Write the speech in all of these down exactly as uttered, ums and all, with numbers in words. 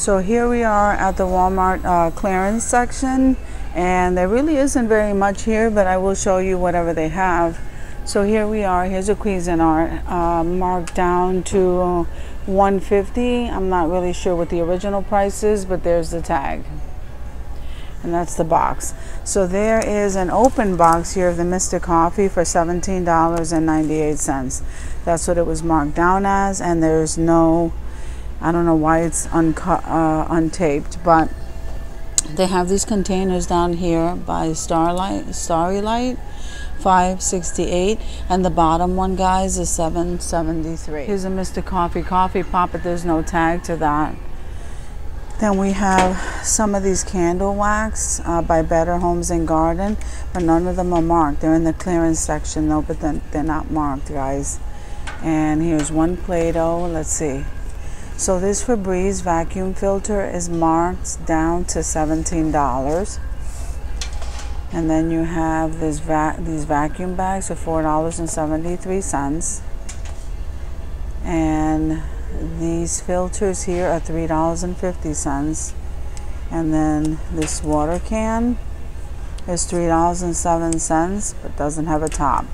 So here we are at the Walmart uh, clearance section, and there really isn't very much here, but I will show you whatever they have. So here we are. Here's a Cuisinart uh, marked down to one fifty. I'm not really sure what the original price is, but there's the tag. And that's the box. So there is an open box here of the Mister Coffee for seventeen ninety-eight. That's what it was marked down as, and there's no, I don't know why it's uncut, uh, untaped, but they have these containers down here by Starlight, Starry Light, five sixty-eight, and the bottom one, guys, is seven seventy-three. Here's a Mister Coffee coffee pop, but there's no tag to that. Then we have some of these candle wax uh, by Better Homes and Garden, but none of them are marked. They're in the clearance section though, but then they're not marked, guys. And here's one Play-Doh. Let's see. So this Febreze vacuum filter is marked down to seventeen dollars. And then you have this va these vacuum bags for four seventy-three. And these filters here are three fifty. And then this water can is three oh seven, but doesn't have a top.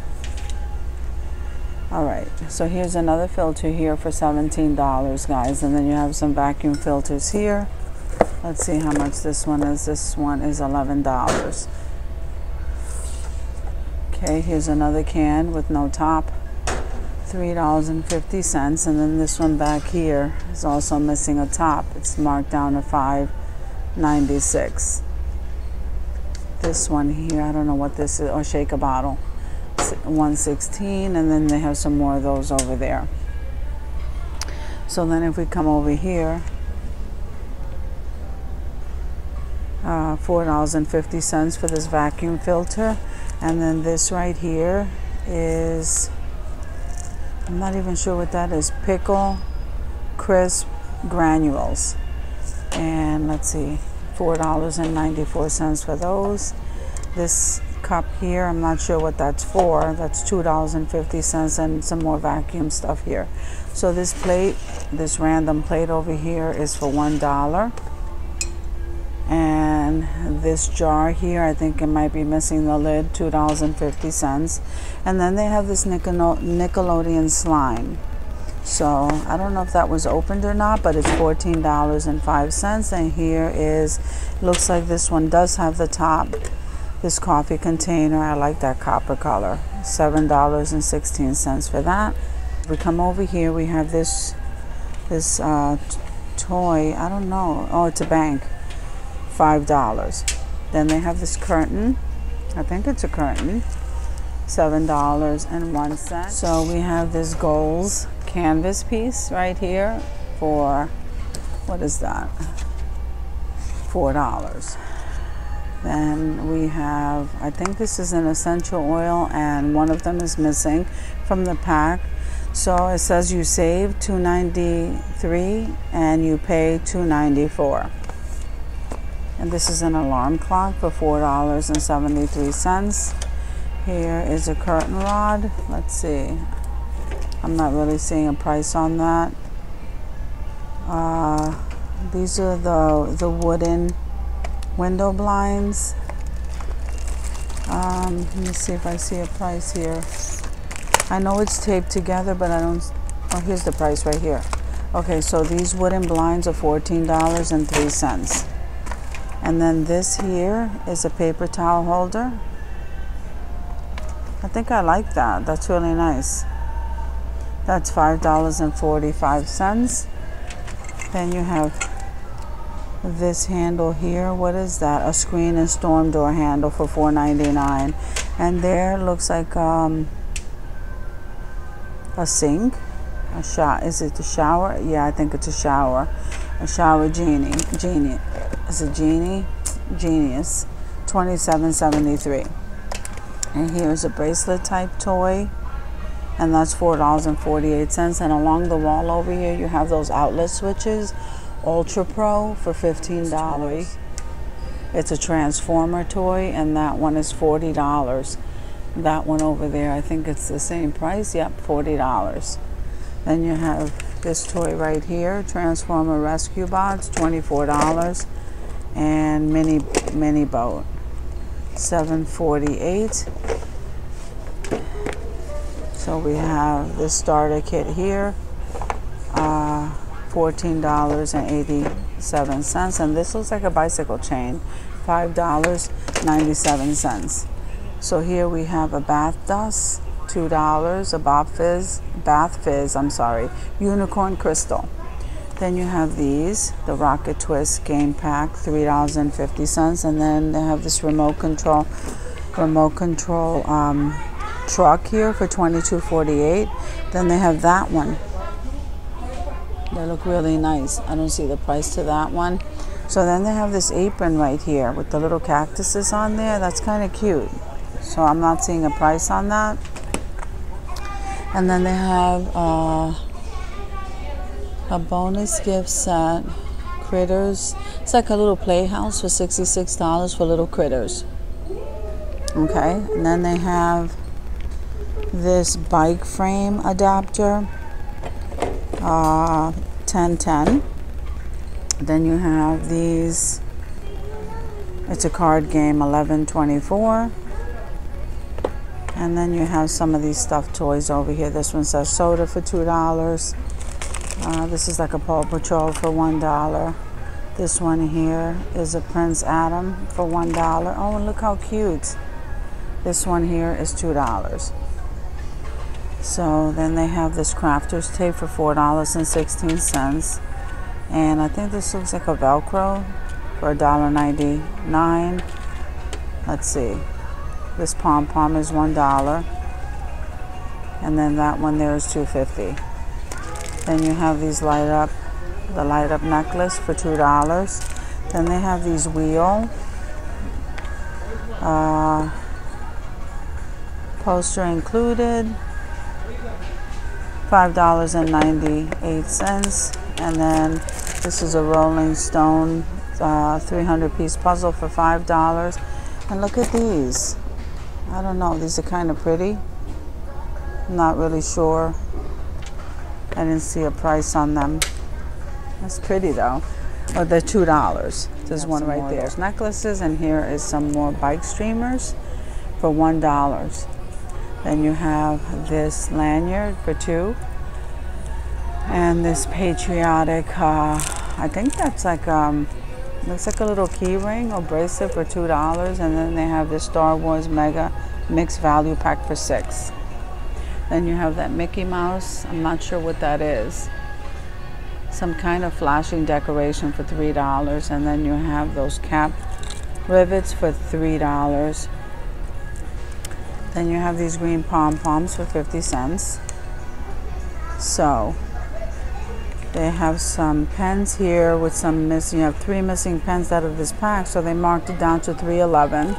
Alright, so here's another filter here for seventeen dollars, guys, and then you have some vacuum filters here. Let's see how much this one is. This one is eleven dollars. Okay, here's another can with no top, three fifty, and then this one back here is also missing a top. It's marked down to five ninety-six. This one here, I don't know what this is, or shake a bottle, one sixteen, and then they have some more of those over there. So then if we come over here, uh, four fifty for this vacuum filter, and then this right here is, I'm not even sure what that is, Pickle Crisp Granules, and let's see, four ninety-four for those. This cup here, I'm not sure what that's for. That's two fifty, and some more vacuum stuff here. So this plate, this random plate over here, is for one dollar. And this jar here, I think it might be missing the lid, two fifty. And then they have this Nickelodeon slime. So I don't know if that was opened or not, but it's fourteen oh five. And here is, looks like this one does have the top. This coffee container, I like that copper color, seven sixteen for that. We come over here, we have this this uh, toy, I don't know, oh, it's a bank, five dollars. Then they have this curtain, I think it's a curtain, seven oh one. So we have this goals canvas piece right here for, what is that, four dollars. Then we have, I think this is an essential oil, and one of them is missing from the pack. So it says you save two ninety-three and you pay two ninety-four. And this is an alarm clock for four seventy-three. Here is a curtain rod. Let's see. I'm not really seeing a price on that. Uh, these are the, the wooden window blinds. Um, let me see if I see a price here. I know it's taped together, but I don't. Oh, here's the price right here. Okay, so these wooden blinds are fourteen oh three. And then this here is a paper towel holder. I think I like that. That's really nice. That's five forty-five. Then you have this handle here. What is that? A screen and storm door handle for four ninety-nine. And there looks like um, a sink. A shower. Is it the shower? Yeah, I think it's a shower. A shower genie. Genie. Is it genie? Genius. twenty-seven seventy-three. And here's a bracelet type toy. And that's four forty-eight. And along the wall over here, you have those outlet switches. Ultra Pro for fifteen dollars. It's a Transformer toy, and that one is forty dollars. That one over there, I think it's the same price. Yep, forty dollars. Then you have this toy right here, Transformer Rescue Box, twenty-four dollars, and mini mini boat, seven forty-eight. So we have the starter kit here, uh, fourteen dollars and eighty-seven cents, and this looks like a bicycle chain, five dollars and ninety-seven cents. So here we have a bath dust, two dollars, a Bob Fizz, Bath Fizz, I'm sorry, Unicorn Crystal. Then you have these, the Rocket Twist Game Pack, three dollars and fifty cents, and then they have this remote control, remote control um, truck here for twenty-two forty-eight. Then they have that one. They look really nice. I don't see the price to that one. So then they have this apron right here with the little cactuses on there. That's kind of cute. So I'm not seeing a price on that. And then they have uh, a bonus gift set, Critters. It's like a little playhouse for sixty-six dollars for little critters. Okay, and then they have this bike frame adapter, uh, ten ten. Then you have these, it's a card game, eleven twenty-four. And then you have some of these stuffed toys over here. This one says soda for two dollars. Uh, this is like a Paw Patrol for one dollar. This one here is a Prince Adam for one dollar. Oh, and look how cute. This one here is two dollars. So then they have this crafter's tape for four dollars and sixteen cents. And I think this looks like a Velcro for one ninety-nine. Let's see. This pom-pom is one dollar, and then that one there is two fifty. Then you have these light up, the light up necklace for two dollars. Then they have these wheel uh, poster included, five dollars and ninety-eight cents. And then this is a Rolling Stone uh, three hundred piece puzzle for five dollars. And look at these. I don't know, these are kind of pretty. I'm not really sure. I didn't see a price on them. That's pretty though. Oh, they're two dollars. There's one right there. There's necklaces, and here is some more bike streamers for one dollar. Then you have this lanyard for two. And this patriotic, uh, I think that's like, um, looks like a little key ring or bracelet for two dollars. And then they have the Star Wars Mega Mixed Value Pack for six dollars. Then you have that Mickey Mouse. I'm not sure what that is. Some kind of flashing decoration for three dollars. And then you have those cap rivets for three dollars. Then you have these green pom-poms for fifty cents. So they have some pens here with some missing. You have three missing pens out of this pack, so they marked it down to three eleven.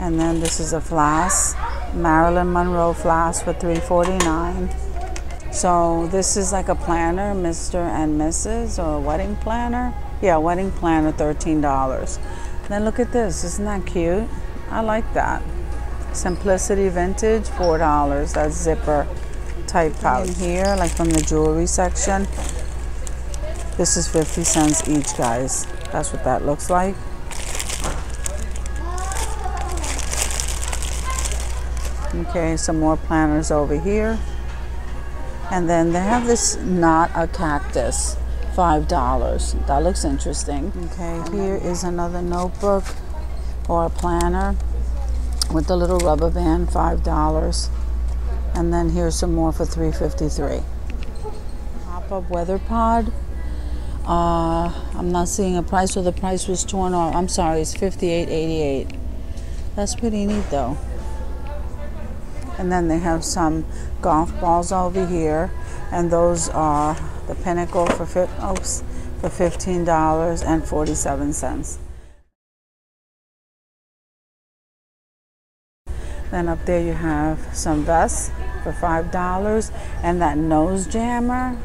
And then this is a flask, Marilyn Monroe flask for three forty-nine. So this is like a planner, Mister and Missus, or a wedding planner. Yeah, wedding planner, thirteen dollars. Then look at this, isn't that cute? I like that. Simplicity Vintage, four dollars. That's zipper type pouch here, like from the jewelry section. This is fifty cents each, guys. That's what that looks like. Okay, some more planners over here. And then they have this Not a Cactus, five dollars. That looks interesting. Okay, here is another notebook or a planner with the little rubber band, five dollars. And then here's some more for three fifty-three. Pop-up weather pod. Uh, I'm not seeing a price, so the price was torn off. I'm sorry, it's fifty-eight eighty-eight. That's pretty neat though. And then they have some golf balls over here, and those are the Pinnacle for oops, for fifteen dollars and forty-seven cents. Then up there you have some vests for five dollars, and that nose jammer.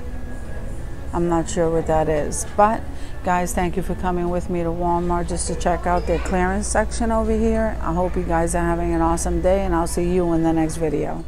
I'm not sure what that is. But guys, thank you for coming with me to Walmart just to check out their clearance section over here. I hope you guys are having an awesome day, and I'll see you in the next video.